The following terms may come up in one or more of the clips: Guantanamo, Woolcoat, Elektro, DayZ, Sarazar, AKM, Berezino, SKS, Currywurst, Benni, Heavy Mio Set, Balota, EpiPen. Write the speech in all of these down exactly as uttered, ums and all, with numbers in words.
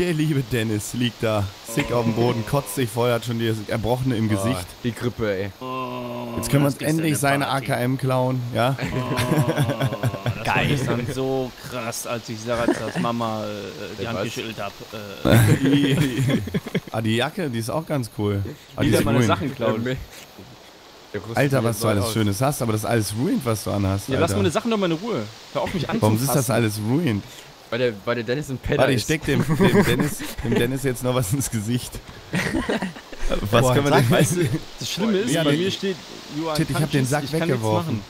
Der liebe Dennis liegt da sick auf dem Boden, kotzt sich, feuert schon die Erbrochene im Gesicht. Oh, die Grippe, ey. Jetzt können wir uns endlich seine A K M klauen, ja? Oh, geil. Das war dann so krass, als ich Sarazars Mama äh, die Hand geschüttelt habe. Äh. Ah, die Jacke, die ist auch ganz cool. Ah, die ist meine ruined. Sachen klauen. Alter, was du alles aus. Schönes hast, aber das ist alles ruined, was du anhast. Ja, Alter. Lass meine Sachen doch mal in Ruhe. Hör auf mich anzufassen. Warum ist das alles ruined? Weil der, weil der Dennis ein Penner ist. Warte, ich steck dem, dem, Dennis, dem Dennis jetzt noch was ins Gesicht. Was Boah, können wir denn... Weißt du, das Schlimme ist, ja, bei mir steht... Shit, ich hab den Sack ich weggeworfen.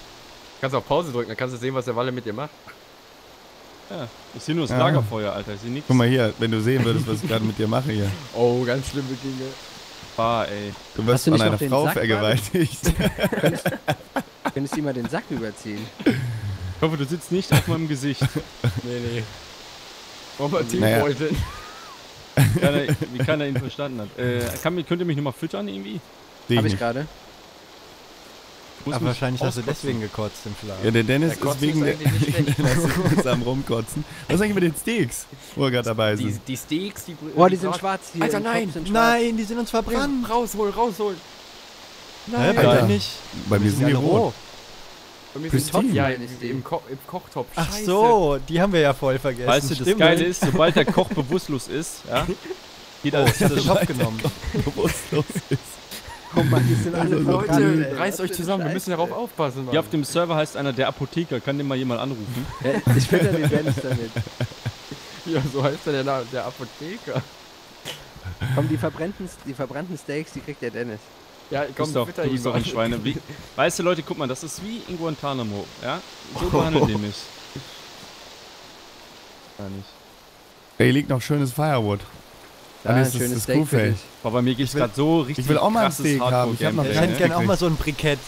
Kannst auf Pause drücken, dann kannst du sehen, was der Walle mit dir macht. Ja, ich sehe nur das ja. Lagerfeuer, Alter, ich sehe nichts. Guck mal hier, wenn du sehen würdest, was ich gerade mit dir mache hier. Oh, ganz schlimme Dinge. Bah, ey. Du wirst von einer Frau vergewaltigt. Könntest, könntest du mal den Sack überziehen? Ich hoffe, du sitzt nicht auf meinem Gesicht. Nee, nee. Warum mal Teambeuteln? Wie keiner ihn verstanden hat. Äh, kann, könnt ihr mich nochmal füttern irgendwie? Den Hab ich gerade. Aber wahrscheinlich hast du deswegen gekotzt im Schlaf. Ja, der Dennis der ist wegen der... ist am rumkotzen. Was ist eigentlich mit den Steaks, wo wir gerade dabei sind? Die, die Steaks, die... Boah, die, die sind schwarz hier. Alter, nein, schwarz. Nein, die sind uns verbrannt. Rausholen, rausholen. Nein, Alter, Alter nicht. Bei mir sind die rot. Bei mir sind Topf, ja, im, Ko im Kochtopf. Ach so, die haben wir ja voll vergessen. Weißt du, das Stimmt. Geile ist, sobald der Koch bewusstlos ist, ja, geht oh, ich hab den Topf genommen. Bewusstlos ist. Komm mal, die sind alle Leute, also, reißt euch zusammen, wir müssen darauf aufpassen. Mann. Hier auf dem Server heißt einer der Apotheker, kann den mal jemand anrufen? Ich finde ja den Dennis damit. Ja, so heißt er, der, der Apotheker. Komm, die verbrannten, die verbrannten Steaks, die kriegt der Dennis. Ja, komm, doch, du bist doch ein Schweine. Wie, weißt du, Leute, guck mal, das ist wie in Guantanamo, ja? So behandelt die mich. Gar nicht. Hier liegt noch schönes Firewood. Ja, ein schönes Steak für dich. Boah, bei mir geht's gerade so richtig. Ich will auch mal ein Steak haben. Ich hab noch ganz gerne auch mal so ein Brikett.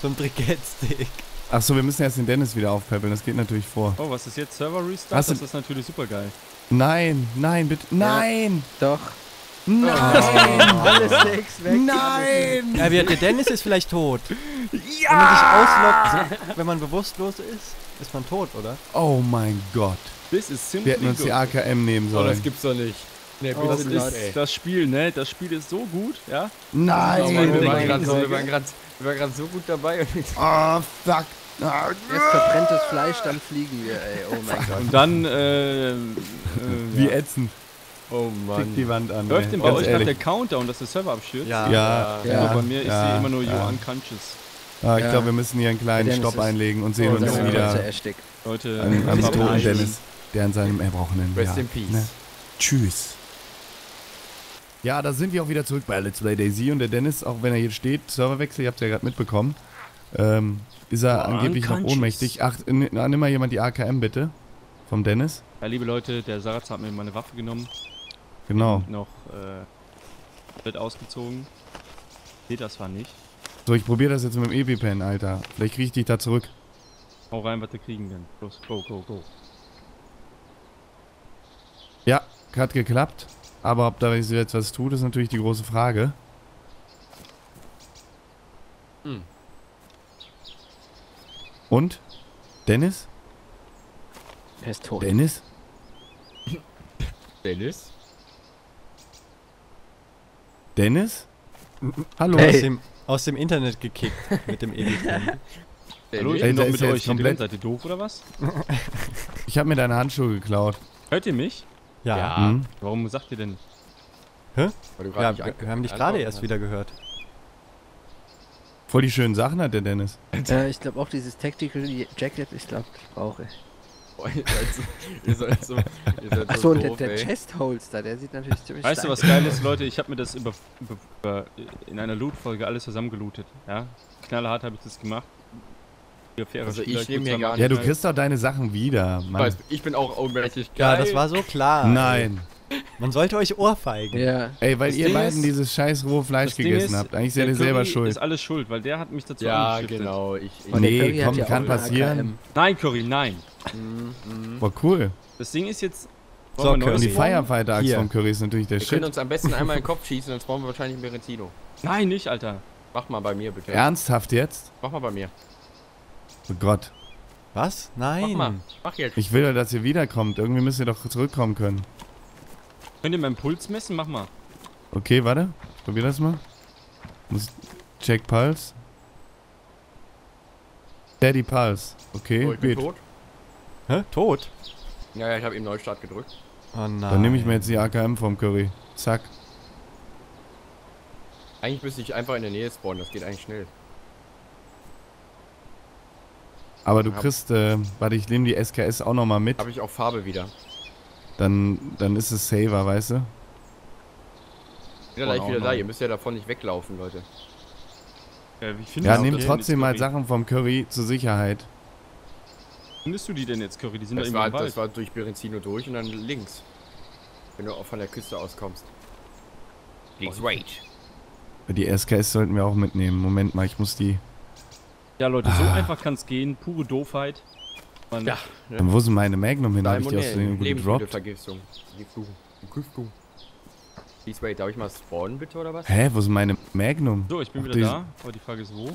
So ein Brikett-Steak. Achso, wir müssen jetzt den Dennis wieder aufpäppeln, das geht natürlich vor. Oh, was ist jetzt? Server Restart? Das ist natürlich super geil. Nein, nein, bitte. Nein! Doch. Nein! Oh. Alle Steaks weg! Nein! Ja, der Dennis ist vielleicht tot. Ja! Wenn man sich auslockt, wenn man bewusstlos ist, ist man tot, oder? Oh mein Gott. Das ist simpel. Wir hätten uns die A K M nehmen sollen. Oh, das gibt's doch nicht. Nee, oh, das, das ist das Spiel, ne? Das Spiel ist so gut, ja? Nein! Oh Mann, wir waren gerade so, so, so gut dabei. Ah, oh, fuck. Jetzt verbrenntes Fleisch, dann fliegen wir, ey. Oh mein Gott. Und dann, äh... äh wie ja. ätzend. Oh Mann. Fick die Wand an. Läuft denn bei euch gerade der Countdown, dass der Server abstürzt? Ja. ja, ja. Also bei mir ja, ist sie immer nur ja. You unconscious. Ah, ich ja. glaube, wir müssen hier einen kleinen Stopp einlegen und sehen oh, uns wieder. Leute, an, am toten Dennis, der an seinem erbrochenen. Rest ja. in Peace. Ne? Tschüss. Ja, da sind wir auch wieder zurück bei Let's Play DayZ und der Dennis, auch wenn er hier steht, Serverwechsel, ihr habt es ja gerade mitbekommen, ähm, ist er oh, angeblich noch ohnmächtig. Ach, nimm mal jemand die A K M bitte. Vom Dennis. Ja, liebe Leute, der Sarazar hat mir meine Waffe genommen. Genau. Noch, äh, wird ausgezogen. Seht das zwar nicht. So, ich probiere das jetzt mit dem EpiPen, Alter. Vielleicht kriege ich dich da zurück. Hau rein, was wir kriegen denn. Los, go, go, go. Ja, hat geklappt. Aber ob da jetzt was tut, ist natürlich die große Frage. Hm. Und? Dennis? Er ist tot. Dennis? Dennis? Dennis? Hallo, hey. aus, dem, aus dem Internet gekickt mit dem EpiPen. Hallo, ich bin doch mit euch komplett. Seid ihr doof oder was? Ich hab mir deine Handschuhe geklaut. Hört ihr mich? Ja. ja. Mhm. Warum sagt ihr denn? Hä? Weil du ja, wir haben dich gerade erst hast. wieder gehört. Voll die schönen Sachen hat der Dennis. Äh, ich glaube auch dieses Tactical Jacket, ich glaube, das brauche ich. Boah, ihr seid so, ihr seid so, ihr seid Achso, so und doof, der, der Chestholster, der sieht natürlich ziemlich Weißt du, was geil ist, Leute? Ich habe mir das über, über, über, in einer Loot-Folge alles zusammengelootet. Ja? Knallhart habe ich das gemacht. Also ich nehme mir gar nicht. Ja, du kriegst doch deine Sachen wieder, Mann. Ich weiß, ich bin auch ohnmächtig. Ja, das war so klar. Nein. Man sollte euch ohrfeigen. Ja. Ey, weil das ihr Ding beiden ist, dieses scheiß rohe Fleisch gegessen ist, habt. Eigentlich seid ihr selber schuld. Ist alles schuld, weil der hat mich dazu ja, genau. Ich, ich nee, komm, kann passieren. Nein, Curry, nein. Mhm. Boah, cool. Das Ding ist jetzt... So, Curry. Die Firefighter-Axt vom Curry ist natürlich der Shit. Wir können uns am besten einmal in den Kopf schießen, sonst brauchen wir wahrscheinlich einen Berezino. Nein, nicht, Alter. Mach mal bei mir, bitte. Ernsthaft jetzt? Mach mal bei mir. Oh Gott. Was? Nein. Mach mal. Mach jetzt. Ich will doch, dass ihr wiederkommt. Irgendwie müsst ihr doch zurückkommen können. Könnt ihr meinen Puls messen? Mach mal. Okay, warte. Probier das mal. Muss check Pulse. Daddy Pulse. Okay, oh, ich bin tot. Hä? Tot? Ja, ja, ich habe eben Neustart gedrückt. Oh nein. Dann nehme ich mir jetzt die A K M vom Curry. Zack. Eigentlich müsste ich einfach in der Nähe spawnen, das geht eigentlich schnell. Aber du kriegst, äh, warte, ich nehme die S K S auch nochmal mit. Habe ich auch Farbe wieder. Dann, dann ist es saver, weißt du? Ich bin ja gleich wieder da, ihr müsst ja davon nicht weglaufen, Leute. Ja, ja nehmt trotzdem mal Sachen vom Curry zur Sicherheit. Findest du die denn jetzt, Curry? Die sind da immer im Wald. Das war durch Berezino durch und dann links. Wenn du auch von der Küste auskommst. Links right. Die S K S sollten wir auch mitnehmen. Moment mal, ich muss die... Ja, Leute, so ah. einfach kann es gehen. Pure Doofheit. Man ja. Ne? Dann wo sind meine Magnum hin? Da habe ich die aus dem gedroppt. Vergiftung. Vergiftung. Please wait, darf ich mal spawnen bitte oder was? Hä, wo sind meine Magnum? So, ich bin Ach, wieder da. Aber die Frage ist wo?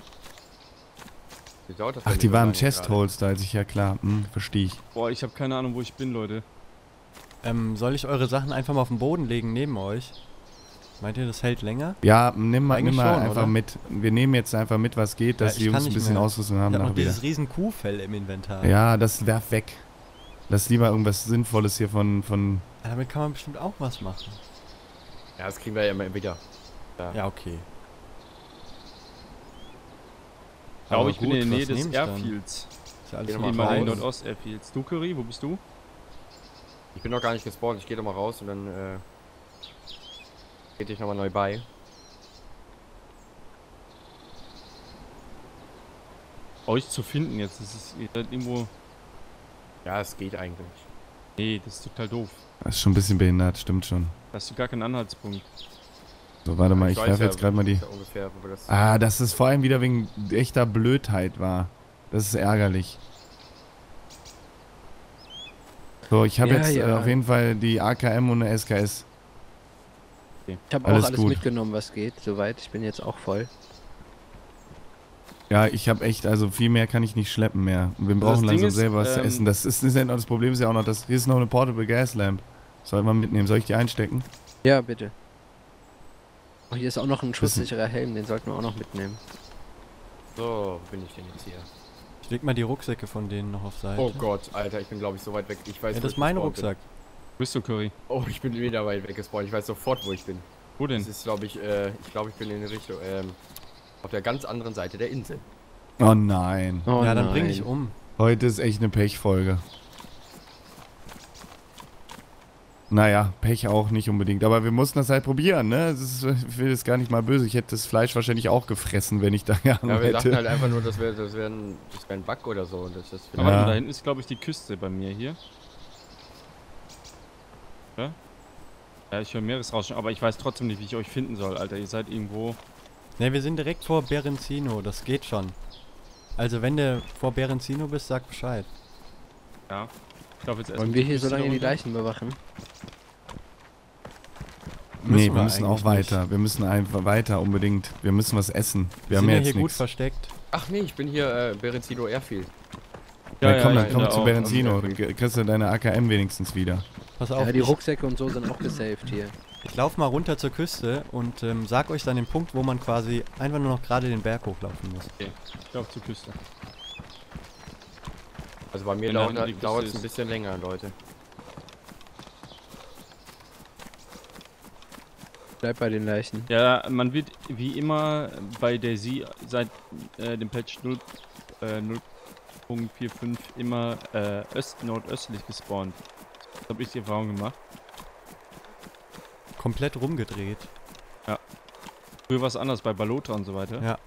Die dauert das Ach, die waren Chest-Holes da, als ich ja klar. Hm, verstehe ich. Boah, ich habe keine Ahnung, wo ich bin, Leute. Ähm, soll ich eure Sachen einfach mal auf den Boden legen neben euch? Meint ihr, das hält länger? Ja, nimm mal, nimm mal schon, einfach oder? mit. Wir nehmen jetzt einfach mit, was geht, dass ja, wir uns ein bisschen mehr. Ausrüstung haben. Ich hab noch dieses riesen Kuhfell im Inventar. Ja, das werf weg. Lass lieber irgendwas Sinnvolles hier von... von ja, damit kann man bestimmt auch was machen. Ja, das kriegen wir ja immer wieder. Ja, ja okay. Ich glaube, ich gut, bin in der Nähe des Airfields. Ist ja alles in den Nordost-Airfields. Du, Curry, wo bist du? Ich bin noch gar nicht gespawnt. Ich gehe doch mal raus und dann... Äh ich nochmal neu bei. Euch zu finden jetzt, das ist ihr seid irgendwo... Ja, es geht eigentlich. Nee, das ist total doof. Das ist schon ein bisschen behindert, stimmt schon. Da hast du gar keinen Anhaltspunkt. So, warte ja, mal, ich werfe ja, jetzt gerade mal die... Ungefähr, das ah, dass es vor allem wieder wegen echter Blödheit war. Das ist ärgerlich. So, ich habe ja, jetzt ja. auf jeden Fall die A K M und eine S K S. Ich habe auch alles gut. mitgenommen, was geht, soweit. Ich bin jetzt auch voll. Ja, ich habe echt, also viel mehr kann ich nicht schleppen mehr. Wir brauchen langsam ist, selber ähm, was zu essen. Das ist, ist ja noch, das Problem ist ja auch noch, das, hier ist noch eine Portable Gas Lamp. Soll man mitnehmen? Soll ich die einstecken? Ja, bitte. Oh, hier ist auch noch ein schusssicherer Helm, den sollten wir auch noch mitnehmen. So, wo bin ich denn jetzt hier? Ich leg mal die Rucksäcke von denen noch auf Seite. Oh Gott, Alter, ich bin glaube ich so weit weg. Ich weiß ja, das ist mein Rucksack. Bin. Bist du, Curry? Oh, ich bin wieder weit weggespawnt. Ich weiß sofort, wo ich bin. Wo denn? Das ist, glaube ich, äh, ich glaube, ich bin in Richtung, ähm, auf der ganz anderen Seite der Insel. Oh nein. Oh ja, dann nein. bring dich um. Heute ist echt eine Pechfolge. Naja, Pech auch nicht unbedingt. Aber wir mussten das halt probieren, ne? Das ist, ich will das gar nicht mal böse. Ich hätte das Fleisch wahrscheinlich auch gefressen, wenn ich da ja, wir hätte. dachten halt einfach nur, das wäre das wär ein, wär ein Bug oder so. Das ist Aber ja. da hinten ist, glaube ich, die Küste bei mir hier. Ja, ich höre Meeresrauschen, aber ich weiß trotzdem nicht, wie ich euch finden soll, Alter. Ihr seid irgendwo... Ne, wir sind direkt vor Berezino, das geht schon. Also wenn du vor Berezino bist, sag Bescheid. Ja. Ich glaub, jetzt erst Wollen wir hier so lange die Leichen bewachen? Nee, wir, wir müssen auch weiter. Nicht. Wir müssen einfach weiter, unbedingt. Wir müssen was essen. Wir, wir haben sind ja jetzt hier nix. gut versteckt. Ach nee, ich bin hier äh, Berezino Airfield. Ja, ja, komm, ja, dann komm zu Berezino, dann kriegst du deine A K M wenigstens wieder. Pass auf. Ja, die Rucksäcke und so sind auch gesaved hier. Ich lauf mal runter zur Küste und ähm, sag euch dann den Punkt, wo man quasi einfach nur noch gerade den Berg hochlaufen muss. Okay, ich lauf zur Küste. Also bei mir dauert es ein bisschen länger, Leute. Bleib bei den Leichen. Ja, man wird wie immer bei DayZ seit äh, dem Patch null Punkt fünfundvierzig immer äh, öst, nordöstlich gespawnt. Das habe ich die Erfahrung gemacht. Komplett rumgedreht. Ja. Früher war es anders bei Balota und so weiter. Ja.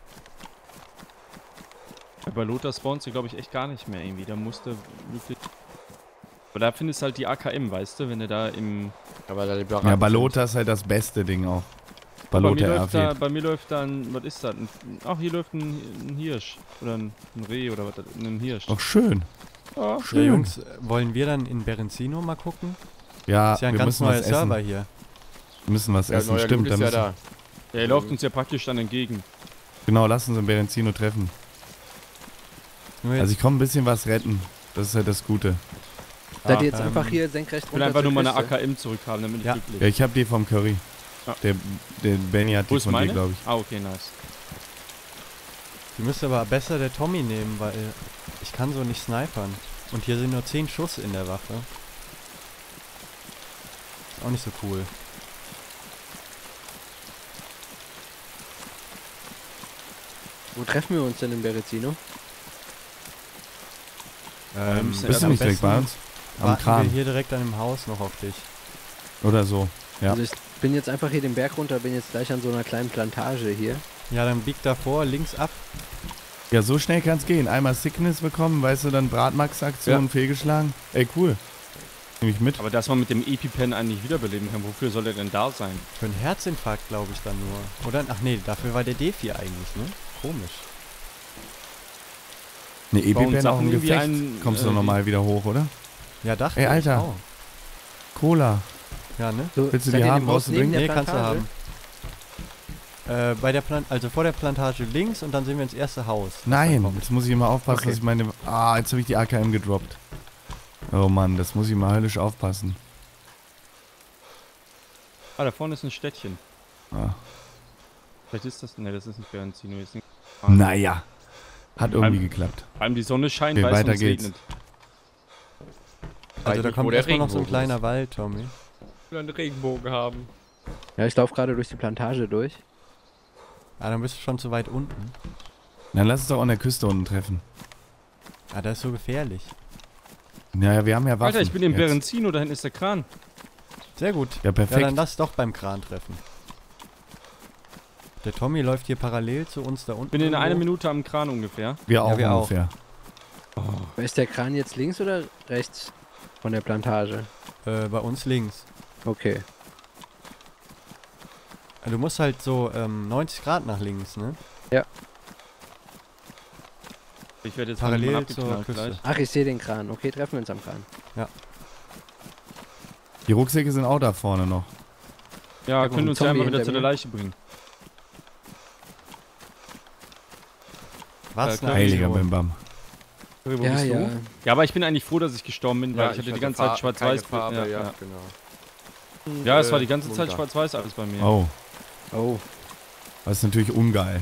Bei Balota spawnst du glaube ich echt gar nicht mehr irgendwie. Da musst du wirklich. Aber da findest du halt die A K M, weißt du, wenn du da im. Aber da ja, Balota sind. Ist halt das beste Ding auch. Balota bei, mir da, bei mir läuft da ein, was ist das? Ein, ach, hier läuft ein, ein Hirsch. Oder ein, ein Reh oder was, ein Hirsch. Ach, schön. Ja, schön. Ja, Jungs, wollen wir dann in Berezino mal gucken? Ja, das ist ja ein wir ganz neuer Server hier. Wir müssen was ja, essen, stimmt. Ist ja da. Ja, er läuft uns ja praktisch dann entgegen. Genau, lass uns in Berezino treffen. Also ich komme ein bisschen was retten. Das ist halt das Gute. Seid ihr jetzt ähm, einfach hier senkrecht runter? Ich will einfach nur meine A K M zurückhaben, damit ich ja. glücklich bin. Ja, ich hab die vom Curry. Ja. Der, der Benni hat die von dir, glaube ich. Ah, okay, nice. Die müsste aber besser der Tommy nehmen, weil ich kann so nicht snipern. Und hier sind nur zehn Schuss in der Waffe. Ist auch nicht so cool. Wo treffen wir uns denn in Berezino? Ähm, bist du nicht direkt bei uns? Am Kran. Wir hier direkt an dem Haus noch auf dich. Oder so, ja. Also ich bin jetzt einfach hier den Berg runter, bin jetzt gleich an so einer kleinen Plantage hier. Ja, dann bieg davor, links ab. Ja, so schnell kann's gehen. Einmal Sickness bekommen, weißt du, dann Bratmax-Aktion ja. fehlgeschlagen. Ey, cool. Nehme ich mit. Aber dass man mit dem EpiPen eigentlich wiederbeleben kann, wofür soll er denn da sein? Für einen Herzinfarkt, glaube ich, dann nur. Oder? Ach nee, dafür war der D vier eigentlich, ne? Komisch. Ne, EpiPen auch im Gefecht. Einen, kommst äh, du normal wieder hoch, oder? Ja, dachte ich. Ey, Alter. Auch. Cola. Ja, ne? So, willst du die haben? Brauchst du den? Nee, kannst du haben. Äh, bei der Plan also vor der Plantage links und dann sehen wir ins erste Haus. Nein, jetzt muss ich immer aufpassen, okay. dass ich meine... Ah, jetzt habe ich die A K M gedroppt. Oh Mann, das muss ich mal höllisch aufpassen. Ah, da vorne ist ein Städtchen. Ah. Vielleicht ist das... Ne, das ist nicht Berezino. Naja, hat irgendwie allem, geklappt. Vor allem die Sonne scheint, okay, weil es uns regnet. Also da kommt erstmal noch so ein kleiner Wald, Tommy. Ich will einen Regenbogen haben. Ja, ich laufe gerade durch die Plantage durch. Ah, dann bist du schon zu weit unten. Dann lass uns doch an der Küste unten treffen. Ah, das ist so gefährlich. Naja, wir haben ja Waffen. Alter, ich bin im Berezino, da hinten ist der Kran. Sehr gut. Ja, perfekt. Ja, dann lass doch beim Kran treffen. Der Tommy läuft hier parallel zu uns da unten. Bin in einer Minute am Kran ungefähr. Wir auch ja, wir ungefähr. Auch. Oh. Ist der Kran jetzt links oder rechts von der Plantage? Äh, bei uns links. Okay. Du musst halt so ähm, neunzig Grad nach links, ne? Ja. Ich werde jetzt parallel zur Küste. Ach, ich sehe den Kran. Okay, treffen wir uns am Kran. Ja. Die Rucksäcke sind auch da vorne noch. Ja, ja können uns ja einmal wieder zu der Leiche bringen. Was? Ja, heiliger Bimbam. Wo ja, bist ja. du? Ja, aber ich bin eigentlich froh, dass ich gestorben bin, weil ja, ich hatte ich die ganze Zeit schwarz-weiß. Ja, ja, ja, genau. Ja, es äh, war die ganze Zeit schwarz-weiß alles bei mir. Oh. Oh. Das ist natürlich ungeil.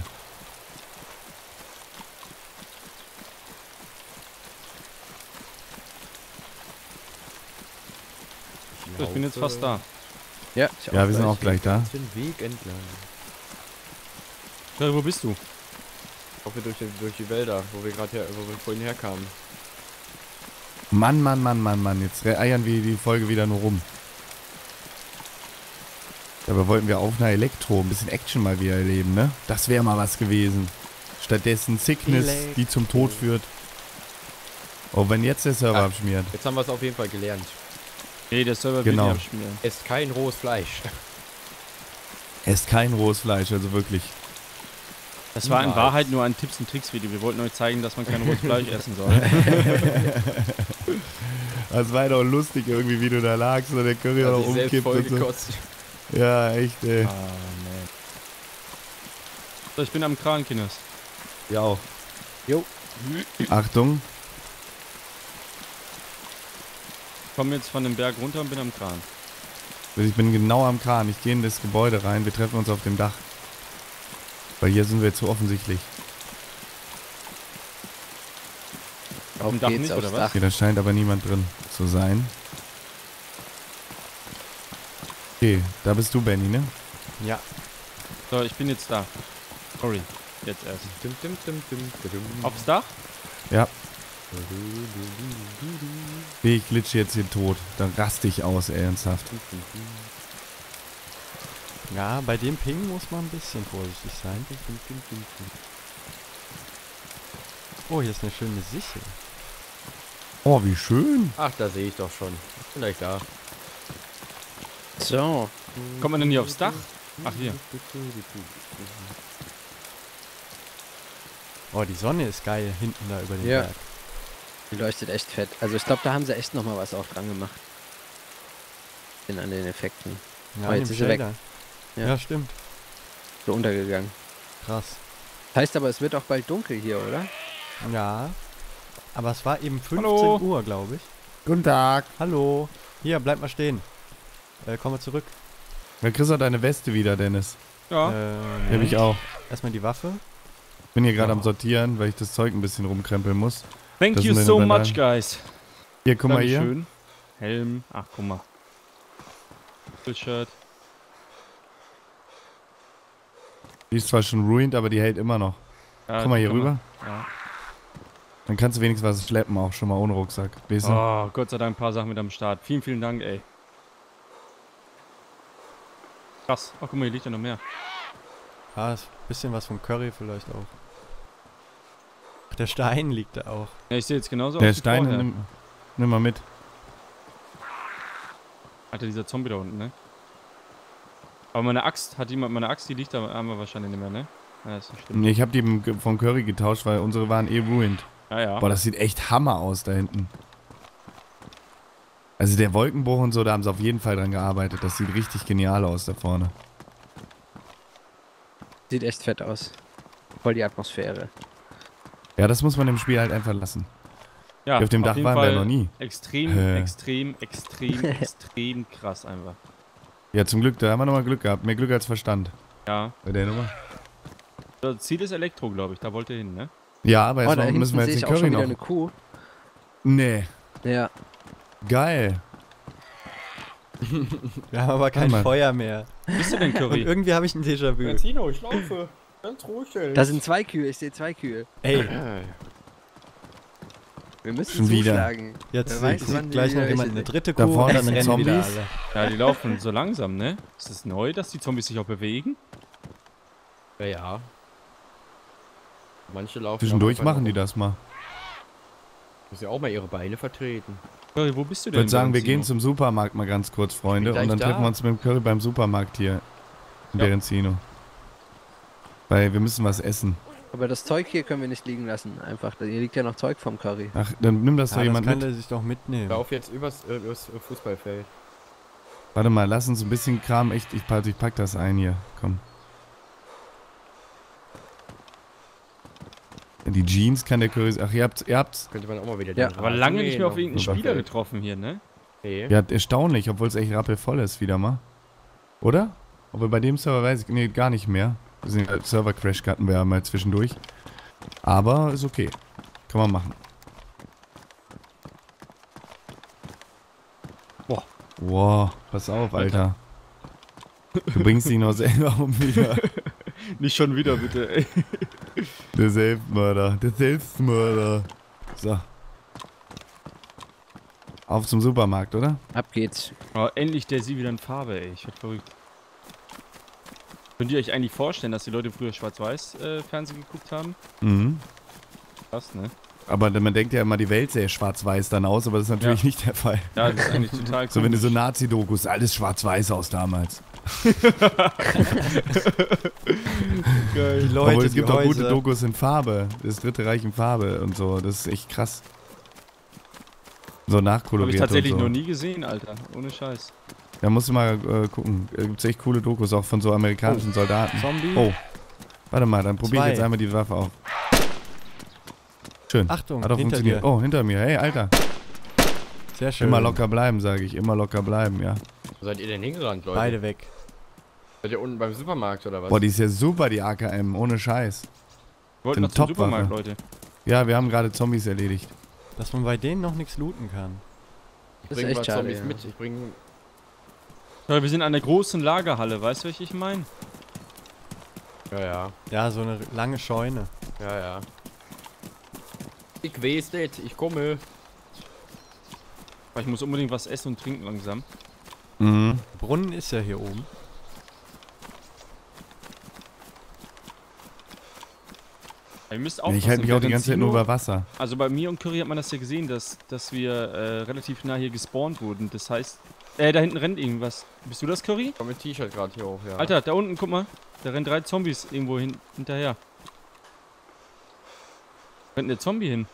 Ich, so, ich bin jetzt fast da. Ja, ich ja wir sind auch gleich da. Den Weg entlang. Ja, wo bist du? Ich hoffe durch die, durch die Wälder, wo wir gerade her, wo wir vorhin herkamen. Mann, Mann, Mann, Mann, Mann. Jetzt eiern wir die Folge wieder nur rum. Dabei wollten wir auf einer Elektro ein bisschen Action mal wieder erleben, ne? Das wäre mal was gewesen. Stattdessen Sickness, Elektro. Die zum Tod führt. Oh, wenn jetzt der Server ah, abschmiert. Jetzt haben wir es auf jeden Fall gelernt. Nee, der Server genau. will nicht abschmieren. Esst kein rohes Fleisch. Esst kein rohes Fleisch, also wirklich. Das war in Wahrheit nur ein Tipps und Tricks Video. Wir wollten euch zeigen, dass man kein rohes Fleisch essen soll. Das war doch lustig irgendwie, wie du da lagst und der Curry auch umkippt und so. Gekostet. Ja, echt, ey. Ah, nee. So, ich bin am Kran, Kinders. Ja auch. Jo. Achtung. Ich komme jetzt von dem Berg runter und bin am Kran. Ich bin genau am Kran. Ich gehe in das Gebäude rein. Wir treffen uns auf dem Dach. Weil hier sind wir jetzt so offensichtlich. Auf dem Dach nicht, oder was? Okay, da scheint aber niemand drin zu sein. Okay, da bist du, Benni, ne? Ja. So, ich bin jetzt da. Sorry, jetzt erst. Dum, dum, dum, dum, dum. Aufs Dach? Ja. Ich glitsche jetzt hier tot. Dann raste ich aus, ernsthaft. Ja, bei dem Ping muss man ein bisschen vorsichtig sein. Oh, hier ist eine schöne Sichel. Oh, wie schön. Ach, da sehe ich doch schon. Ich bin gleich da. So. Kommt man denn hier aufs Dach? Ach, hier. Oh, die Sonne ist geil hinten da über den ja. Berg. Die leuchtet echt fett. Also ich glaube, da haben sie echt nochmal was auch dran gemacht. Bin an den Effekten. Ja, oh, jetzt ist sie weg. Ja. ja, stimmt. So untergegangen. Krass. Heißt aber, es wird auch bald dunkel hier, oder? Ja. Aber es war eben fünfzehn Hallo. Uhr, glaube ich. Guten Tag. Hallo. Hier, bleib mal stehen. Äh, komm mal zurück. Ja, Chris hat deine Weste wieder, Dennis. Ja. Äh, hab ich auch. Erstmal die Waffe. Ich bin hier gerade oh. am Sortieren, weil ich das Zeug ein bisschen rumkrempeln muss. Thank das you so much, guys. Hier, guck mal hier. Schön. Helm. Ach, guck mal. T-Shirt. Die ist zwar schon ruined, aber die hält immer noch. Ja, guck mal hier rüber. Ja. Dann kannst du wenigstens was schleppen, auch schon mal ohne Rucksack. Weißt du? Oh, Gott sei Dank ein paar Sachen mit am Start. Vielen, vielen Dank, ey. Krass. Ach, guck mal, hier liegt ja noch mehr. Ja, ein bisschen was vom Curry vielleicht auch. Ach, der Stein liegt da auch. Ja, ich sehe jetzt genauso aus wie vorher. Der Stein, nimm, nimm mal mit. Alter, dieser Zombie da unten, ne? Aber meine Axt, hat jemand meine Axt, die liegt da einmal wahrscheinlich nicht mehr, ne? Ja, das ist nee, ich habe die vom Curry getauscht, weil unsere waren eh ruined. Ja, ja. Boah, das sieht echt Hammer aus da hinten. Also der Wolkenbruch und so, da haben sie auf jeden Fall dran gearbeitet. Das sieht richtig genial aus da vorne. Sieht echt fett aus. Voll die Atmosphäre. Ja, das muss man im Spiel halt einfach lassen. Ja, auf dem Dach waren wir ja noch nie. Extrem, äh. extrem, extrem, extrem krass einfach. Ja, zum Glück, da haben wir nochmal Glück gehabt. Mehr Glück als Verstand. Ja. Bei der Nummer. Das Ziel ist Elektro, glaube ich. Da wollt ihr hin, ne? Ja, aber jetzt oh, noch, müssen wir jetzt den Curry noch. Eine Kuh. Nee. Ja. Geil. Wir haben aber kein Feuer mehr. Wo bist du denn, Curry? Und irgendwie habe ich ein Déjà-vu. Berezino, ich laufe. Ganz ruhig. Da sind zwei Kühe, ich sehe zwei Kühe. Ey. Wir müssen schon zuschlagen. Wieder. Jetzt sieht gleich noch jemand eine dritte Kuh und dann rennen wieder alle. Ja, die laufen so langsam, ne? Ist das neu, dass die Zombies sich auch bewegen? Ja, ja. Manche laufen. Zwischendurch machen die das mal. Muss ja auch mal ihre Beine vertreten. Curry, wo bist du denn? Ich würde sagen, wir gehen zum Supermarkt mal ganz kurz, Freunde. Und dann da. treffen wir uns mit dem Curry beim Supermarkt hier. In ja. Berezino. Weil wir müssen was essen. Aber das Zeug hier können wir nicht liegen lassen. Einfach, hier liegt ja noch Zeug vom Curry. Ach, dann nimm das ja, doch jemand mit. Das kann der sich doch mitnehmen. Lauf jetzt übers, äh, übers Fußballfeld. Warte mal, lass uns ein bisschen Kram. Echt, ich, ich pack das ein hier. Komm. Die Jeans kann der Curry... Ach, ihr habt's, ihr habt's. Könnte man auch mal wieder... Ja, aber lange nee, nicht mehr auf irgendeinen Spieler Welt. getroffen hier, ne? Nee. Ja, erstaunlich, obwohl es echt rappelvoll ist wieder mal. Oder? Aber bei dem Server weiß ich... Nee, gar nicht mehr. Wir sind halt Server-Crash hatten wir ja mal zwischendurch. Aber ist okay. Kann man machen. Boah. Wow, pass auf, Alter. Du bringst ihn noch selber um wieder. Nicht schon wieder, bitte, ey. Der Selbstmörder, der Selbstmörder. So. Auf zum Supermarkt, oder? Ab geht's. Oh, endlich der sie wieder in Farbe, ey. Ich werd verrückt. Könnt ihr euch eigentlich vorstellen, dass die Leute früher Schwarz-Weiß-Fernsehen äh, geguckt haben? Mhm. Krass, ne? Aber man denkt ja immer, die Welt sähe schwarz-weiß dann aus, aber das ist natürlich ja. nicht der Fall. Ja, das ist eigentlich total cool. So, wenn du so Nazi-Dokus, alles schwarz-weiß aus damals. Geil. Die Leute, obwohl, es die gibt Häuser. Auch gute Dokus in Farbe. Das Dritte Reich in Farbe und so. Das ist echt krass. So nachkoloriert. Hab ich tatsächlich und so. Noch nie gesehen, Alter. Ohne Scheiß. Da musst du mal äh, gucken. Da gibt's echt coole Dokus, auch von so amerikanischen oh. Soldaten. Zombie. Oh. Warte mal, dann probier ich jetzt einmal die Waffe auf. Schön. Achtung, hat auch hinter funktioniert. Dir. Oh, hinter mir. Hey, Alter. Sehr schön. Immer locker bleiben, sage ich. Immer locker bleiben, ja. Wo seid ihr denn hingerannt, Leute? Beide weg. Seid ihr unten beim Supermarkt oder was? Boah, die ist ja super, die A K M. Ohne Scheiß. Wir wollten noch zum Supermarkt, Leute. Ja, wir haben gerade Zombies erledigt. Dass man bei denen noch nichts looten kann. Ich bringe mal schade, Zombies ja. mit. Ich bringe... Wir sind an der großen Lagerhalle, weißt du, welche ich meine? Ja, ja. Ja, so eine lange Scheune. Ja, ja. Ich weiß nicht, ich komme. Ich muss unbedingt was essen und trinken langsam. Mhm. Brunnen ist ja hier oben. Ihr müsst aufpassen. Ich halte mich auch die ganze Zeit nur über Wasser. Also bei mir und Curry hat man das ja gesehen, dass, dass wir äh, relativ nah hier gespawnt wurden. Das heißt... Äh, da hinten rennt irgendwas. Bist du das, Curry? Ich komm mit T-Shirt gerade hier hoch, ja. Alter, da unten, guck mal. Da rennen drei Zombies irgendwo hin, hinterher. Da rennt der Zombie hin.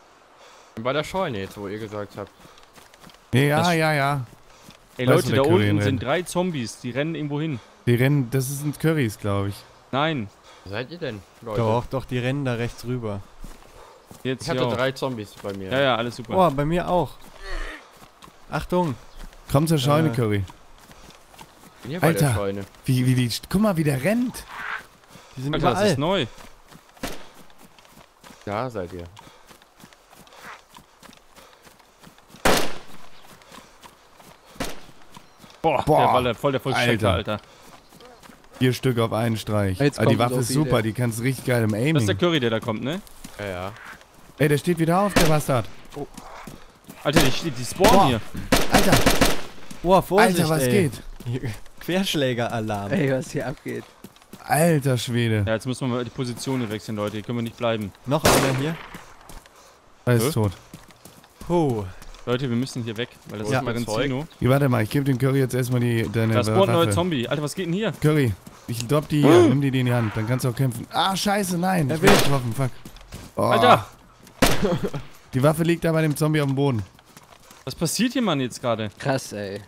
Bei der Scheune jetzt, wo ihr gesagt habt. Ja, das ja, ja. Ey, weißt Leute, da Curry unten rennt. Sind drei Zombies. Die rennen irgendwo hin. Die rennen, das sind Currys, glaube ich. Nein. Wo seid ihr denn, Leute? Doch, doch, die rennen da rechts rüber. Jetzt ich hatte drei Zombies bei mir. Ja, ja, alles super. Boah, bei mir auch. Achtung! Komm zur Scheune, äh. Curry. Bin hier bei Alter, der Scheune. Wie, wie, wie, guck mal, wie der rennt. Die sind Alter, überall. Das ist neu. Da seid ihr. Boah, Boah, der war der, voll der Vollstrecker, Alter. Alter. Vier Stück auf einen Streich. Jetzt Aber die Waffe ist die super, Idee. Die kannst richtig geil im Aiming. Das ist der Curry, der da kommt, ne? Ja, ja. Ey, der steht wieder auf, der Bastard. Oh. Alter, die, die spawnen Boah. hier. Alter. Boah, Vorsicht, Alter, was ey. geht? Querschläger-Alarm. Ey, was hier abgeht. Alter Schwede. Ja, jetzt müssen wir mal die Positionen wechseln, Leute. Hier können wir nicht bleiben. Noch einer hier. Er ist so. tot. Puh. Leute, wir müssen hier weg, weil das ja. ist Berezino. Ja, warte mal, ich gebe dem Curry jetzt erstmal die, deine Waffe. Da spawnt ein neuer Zombie. Alter, was geht denn hier? Curry, ich drop die, hm. nimm die, die in die Hand, dann kannst du auch kämpfen. Ah, scheiße, nein, er will getroffen, fuck. Oh. Alter! Die Waffe liegt da bei dem Zombie auf dem Boden. Was passiert hier, Mann, jetzt gerade? Krass, ey.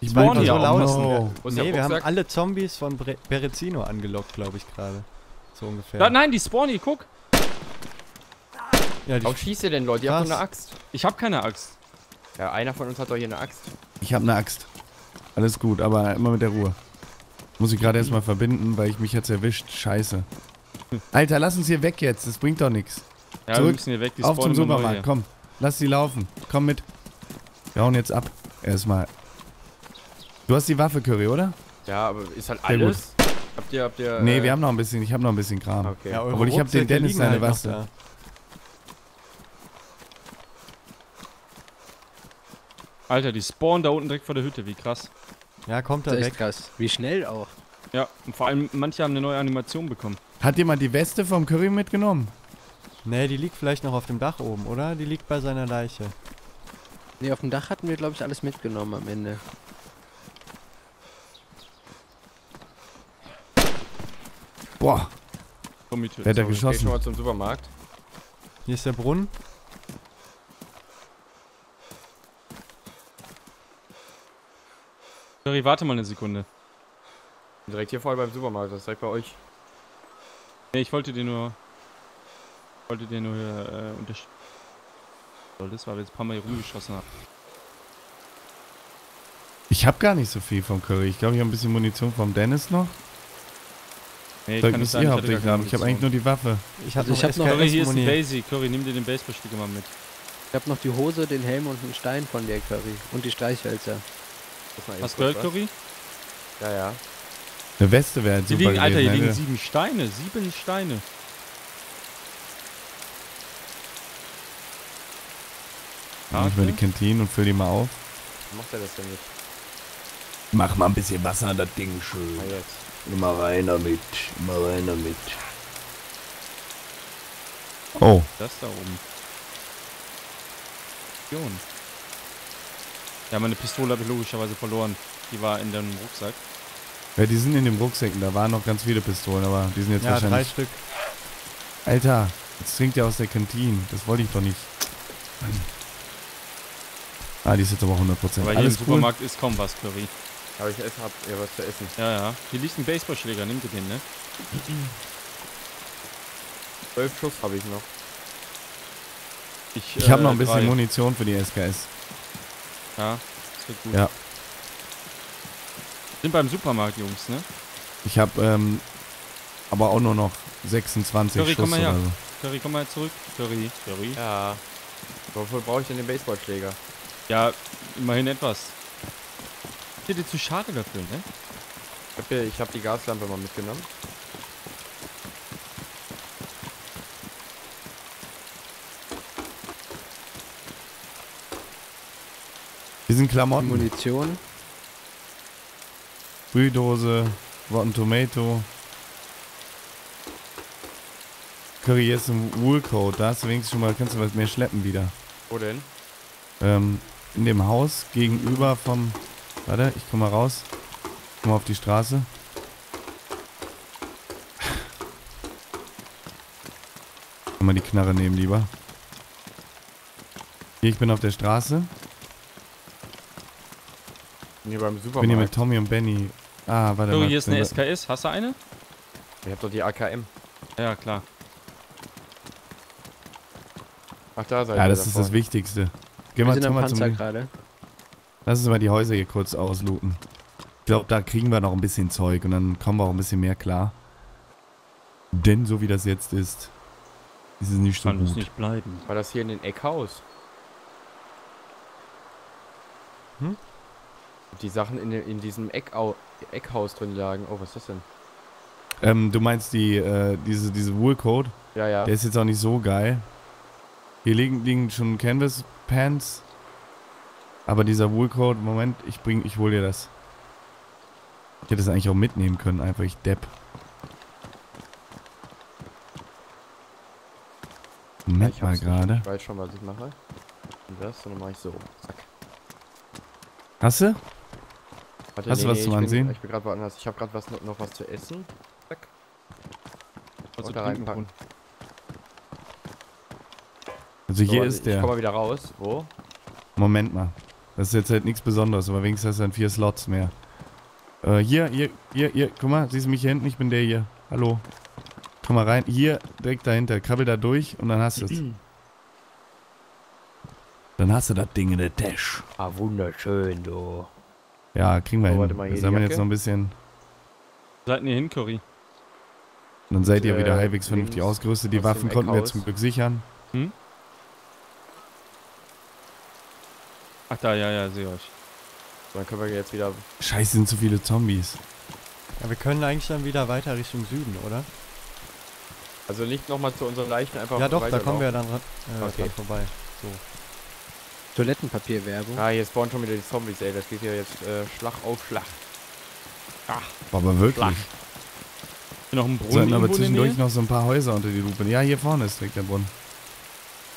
Ich spawnen hier so laut. Oh. Nee, wir haben alle Zombies von Berezino angelockt, glaube ich, gerade. So ungefähr. Da, nein, die spawnen hier, guck. Ja, warum schießt ihr denn, Leute? Ihr habt doch eine Axt. Ich hab keine Axt. Ja, einer von uns hat doch hier eine Axt. Ich hab eine Axt. Alles gut, aber immer mit der Ruhe. Muss ich gerade erstmal verbinden, weil ich mich jetzt erwischt. Scheiße. Alter, lass uns hier weg jetzt. Das bringt doch nichts. Ja, Zurück. wir müssen hier weg. Die Auf zum Supermarkt, komm. Lass sie laufen. Komm mit. Wir hauen jetzt ab. Erstmal. Du hast die Waffe, Curry, oder? Ja, aber ist halt Sehr alles. Gut. Habt ihr, habt ihr... Nee, äh, wir haben noch ein bisschen. Ich hab noch ein bisschen Kram. Okay. Ja, Obwohl, ich hab den Dennis seine Waffe. Alter, die spawnen da unten direkt vor der Hütte, wie krass. Ja, kommt da weg. Das ist echt krass. Wie schnell auch. Ja, und vor allem, manche haben eine neue Animation bekommen. Hat jemand die Weste vom Curry mitgenommen? Nee, die liegt vielleicht noch auf dem Dach oben, oder? Die liegt bei seiner Leiche. Nee, auf dem Dach hatten wir, glaube ich, alles mitgenommen am Ende. Boah. Komm, Wer hat da geschossen? Ich geh schon mal zum Supermarkt. Hier ist der Brunnen. Curry, warte mal eine Sekunde. Direkt hier vorher beim Supermarkt, das ist direkt bei euch. Ne, ich wollte dir nur... Ich wollte dir nur äh, unterstützen. Das war, weil wir jetzt ein paar Mal hier rumgeschossen haben. Ich hab gar nicht so viel vom Curry. Ich glaube, ich habe ein bisschen Munition vom Dennis noch. Ne, ich kann nicht sagen, ich habe hab eigentlich nur die Waffe. Ich habe also noch, hab noch... Curry, hier ist ein Basie. Curry, nimm dir den Baseballstick mal mit. Ich habe noch die Hose, den Helm und einen Stein von dir, Curry. Und die Streichhölzer. Hast du Gold, Curry? Ja, ja. Eine Weste wäre super liegen, Alter, hier liegen sieben Steine. Sieben Steine. Mach ich mal die Kantine und füll die mal auf. Was macht er das denn jetzt? Mach mal ein bisschen Wasser an das Ding schön. Ja, jetzt. Immer rein damit. Immer rein damit. Oh. Das da oben. Pion. Ja, meine Pistole habe ich logischerweise verloren. Die war in dem Rucksack. Ja, die sind in den Rucksäcken. Da waren noch ganz viele Pistolen, aber die sind jetzt ja, wahrscheinlich... drei Stück. Alter, jetzt trinkt ihr aus der Kantine. Das wollte ich doch nicht. Ah, die ist jetzt aber hundert Prozent. Aber hier Alles im Supermarkt cool. ist kaum was, Curry. Aber ich esse, hab ja was zu essen. Ja, ja. Hier liegt ein Baseballschläger. Nehmt ihr den, ne? Zwölf Schuss habe ich noch. Ich, ich äh, habe noch ein bisschen drei. Munition für die S K S. Ja, das wird gut. Ja. Sind beim Supermarkt, Jungs, ne? Ich hab, ähm, aber auch nur noch sechsundzwanzig Curry, Schuss komm mal her. oder so. Curry, komm mal zurück. Curry, Curry. Ja. Wofür brauche ich denn den Baseballschläger? Ja, immerhin etwas. Ich hätte dir zu schade dafür, ne? Ich hab, hier, ich hab die Gaslampe mal mitgenommen. Wir sind Klamotten. Munition. Brühdose. Rotten Tomato. Curry, hier ist ein Woolcoat. Da hast du wenigstens schon mal, kannst du was mehr schleppen wieder. Wo denn? Ähm, in dem Haus gegenüber vom... Warte, ich komm mal raus. Komm mal auf die Straße. Ich kann mal die Knarre nehmen lieber. Hier, ich bin auf der Straße. Hier beim Supermarkt. Ich bin hier mit Tommy und Benni. Ah, warte so, mal. Hier ist eine S K S. Hast du eine? Ich hab doch die A K M. Ja, klar. Ach, da seid ihr. Ja, das ist das Wichtigste. Geh mal, wir sind am Panzer gerade. Lass uns mal die Häuser hier kurz auslooten. Ich glaube, da kriegen wir noch ein bisschen Zeug und dann kommen wir auch ein bisschen mehr klar. Denn so wie das jetzt ist, ist es nicht so gut. Kann es nicht bleiben. War das hier in den Eckhaus? Hm? Die Sachen in, in diesem Eckau Eckhaus drin lagen. Oh, was ist das denn? Ähm, du meinst die, äh, diese, diese Woolcoat? Ja, ja. Der ist jetzt auch nicht so geil. Hier liegen, liegen schon Canvas Pants. Aber dieser Woolcoat, Moment, ich bring, ich hol dir das. Ich hätte das eigentlich auch mitnehmen können, einfach ich Depp. Merk mal gerade. Ich weiß schon, was ich mache. Und das, und dann mache ich so. Zack. Hast du? Warte, Hast nee, du was nee, zum Ansehen? Bin, ich bin gerade woanders. Ich habe gerade was, noch was zu essen. Zack. Was und da reinpacken. Also hier so, ist ich der. Ich komm mal wieder raus. Wo? Moment mal. Das ist jetzt halt nichts Besonderes, aber wenigstens hast du dann vier Slots mehr. Äh, hier, hier, hier, hier. Guck mal, siehst du mich hier hinten? Ich bin der hier. Hallo. Komm mal rein. Hier, direkt dahinter. Krabbel da durch und dann hast du es. Dann hast du das Ding in der Tasche. Ah, wunderschön, du. Ja, kriegen wir oh, hin. Warte mal, hier sammeln jetzt noch ein bisschen. Seid ihr hin, Curry? Und dann seid und, ihr wieder äh, halbwegs vernünftig ausgerüstet. Die Waffen konnten wir zum Glück sichern. Hm? Ach da, ja, ja, sehe euch. So, dann können wir jetzt wieder... Scheiße, sind zu viele Zombies. Ja, wir können eigentlich dann wieder weiter Richtung Süden, oder? Also nicht nochmal zu unseren Leichen, einfach... Ja doch, da kommen wir dann, äh, okay. dann vorbei. So. Toilettenpapierwerbung. Ah, hier spawnen schon wieder die Zombies, ey. Das geht hier jetzt äh, Schlag auf Schlag. Ach, aber wirklich. Schlag. Noch ein Brunnen. Sollten aber zwischendurch noch so ein paar Häuser unter die Lupe. Ja, hier vorne ist direkt der Brunnen.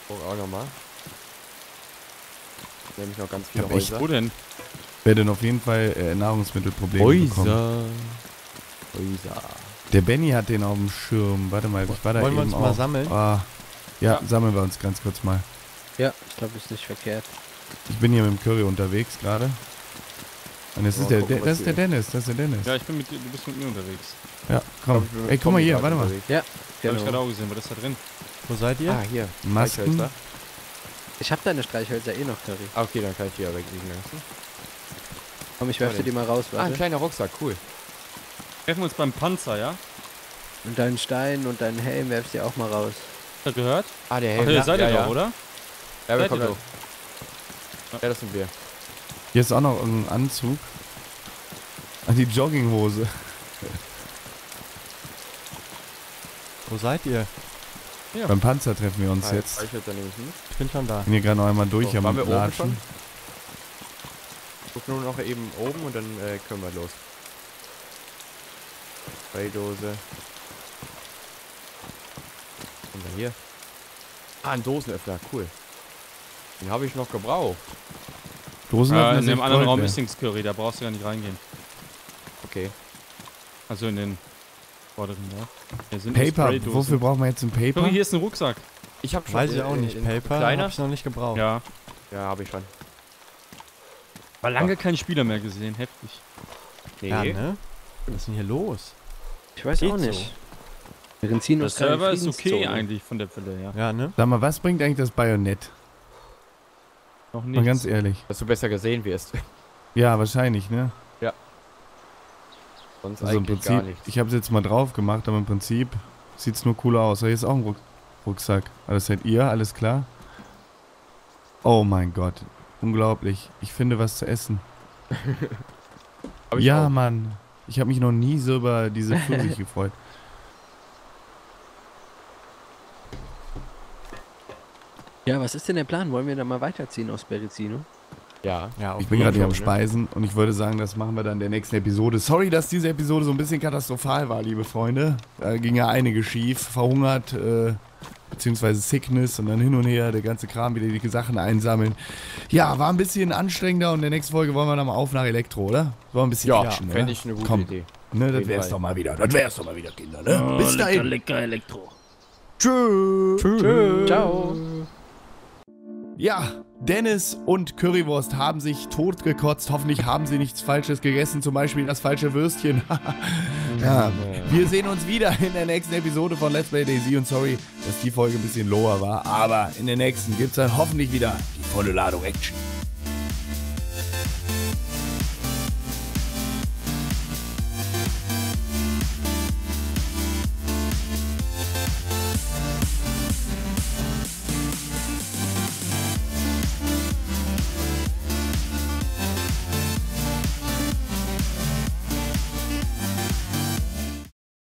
Oh, auch nochmal. Nämlich noch ganz viele Häuser. Wo denn? Wer denn auf jeden Fall äh, Nahrungsmittelprobleme bekommen. Häuser. Häuser. Der Benni hat den auf dem Schirm. Warte mal, ich war da eben auch. Wollen wir uns mal sammeln? Ah, ja, ja, sammeln wir uns ganz kurz mal. Ja, ich glaube, ist nicht verkehrt. Ich bin hier mit dem Curry unterwegs gerade. Und das, oh, ist der, guck, der, das ist der Dennis, das ist der Dennis. Ja, ich bin mit dir, du bist mit mir unterwegs. Ja, komm. Ich glaub, ich Ey, komm mal hier, warte mal. Ja, genau. Hab ich gerade auch gesehen, was ist da drin? Wo seid ihr? Ah, hier. Masken. Ich hab deine Streichhölzer eh noch, Curry. Ah, okay, dann kann ich die ja wegliegen lassen. Komm, ich werfe dir die mal raus, warte. Ah, ein kleiner Rucksack, cool. Treffen wir uns beim Panzer, ja? Und deinen Stein und deinen Helm werfst du auch mal raus. Hast du gehört? Ah, der Helm. Ach, hier seid ihr doch, oder? Ja, wir kommen da. Ja, das sind wir. Hier ist auch noch ein Anzug. Ach, die Jogginghose. Wo seid ihr? Ja. Beim Panzer treffen wir uns ah, jetzt. Ich, ich bin schon da. Ich bin hier gerade noch einmal durch. So, waren wir oben schon? Guck nur noch eben oben und dann äh, können wir los. Spraydose. Und dann hier. Ah, ein Dosenöffner. Cool. Den habe ich noch gebraucht. Dosenöffner äh, in dem anderen Raum ist Dings Curry, da brauchst du gar nicht reingehen. Okay. Also in den vorderen da. Paper, wofür brauchen wir jetzt ein Paper? Curry, hier ist ein Rucksack. Ich habe schon. Weiß ich auch nicht. Paper habe ich noch nicht gebraucht. Ja. Ja, habe ich schon. War lange Ach. kein Spieler mehr gesehen, heftig. Nee. Ja, ne? Was ist denn hier los? Ich weiß Geht auch nicht. So. Wir ziehen das Server ist okay eigentlich von der Pille, ja. Ja, ne? Sag mal, was bringt eigentlich das Bajonett? Noch nicht. Mal ganz ehrlich. Dass du besser gesehen wirst. Ja, wahrscheinlich, ne? Ja. Sonst also eigentlich im Prinzip, gar nichts. Ich habe es jetzt mal drauf gemacht, aber im Prinzip sieht es nur cooler aus. Hier ist auch ein Ruck Rucksack. Alles seid ihr, alles klar? Oh mein Gott. Unglaublich. Ich finde was zu essen. Ja, auch. Mann. Ich habe mich noch nie so über diese Flüssig gefreut. Ja, was ist denn der Plan? Wollen wir da mal weiterziehen aus Berezino? Ja, ja. Ich bin gerade hier am Speisen und ich würde sagen, das machen wir dann in der nächsten Episode. Sorry, dass diese Episode so ein bisschen katastrophal war, liebe Freunde. Da ging ja einige schief, verhungert, äh, beziehungsweise Sickness und dann hin und her, der ganze Kram, wieder die Sachen einsammeln. Ja, war ein bisschen anstrengender und in der nächsten Folge wollen wir dann mal auf nach Elektro, oder? So ein bisschen. Ja, ja fände ich eine gute Komm. Idee. Ne, das wär's doch mal wieder. Das wär's doch mal wieder, Kinder, ne? Oh, bis dahin. Lecker, lecker Elektro. Tschüss. Tschüss. Ciao. Ja, Dennis und Currywurst haben sich totgekotzt. Hoffentlich haben sie nichts Falsches gegessen, zum Beispiel das falsche Würstchen. Ja. Wir sehen uns wieder in der nächsten Episode von Let's Play DayZ. Und sorry, dass die Folge ein bisschen lower war, aber in der nächsten gibt es dann hoffentlich wieder die Folge. volle Ladung Action.